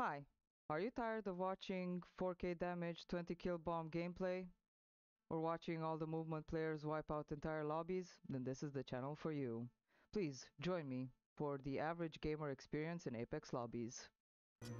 Hi, are you tired of watching 4K damage 20 kill bomb gameplay? Or watching all the movement players wipe out entire lobbies? Then this is the channel for you. Please join me for the average gamer experience in Apex lobbies. Okay.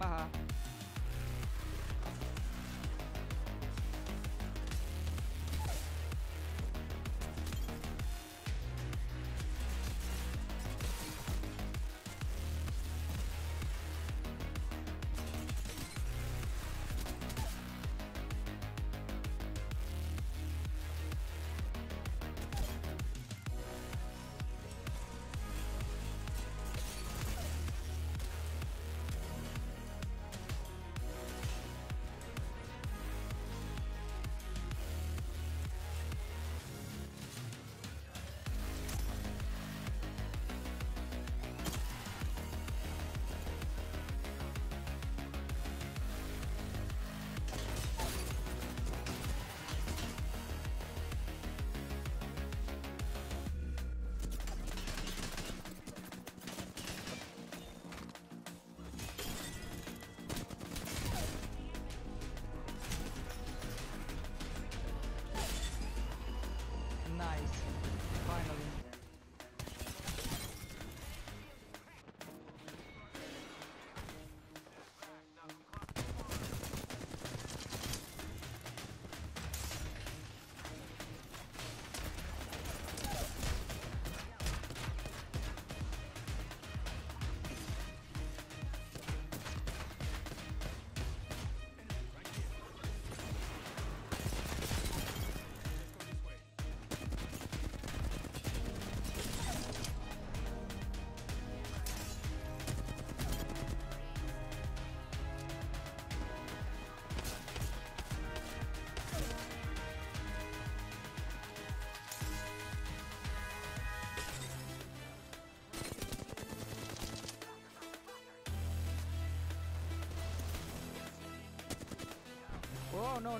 Haha. Oh, no.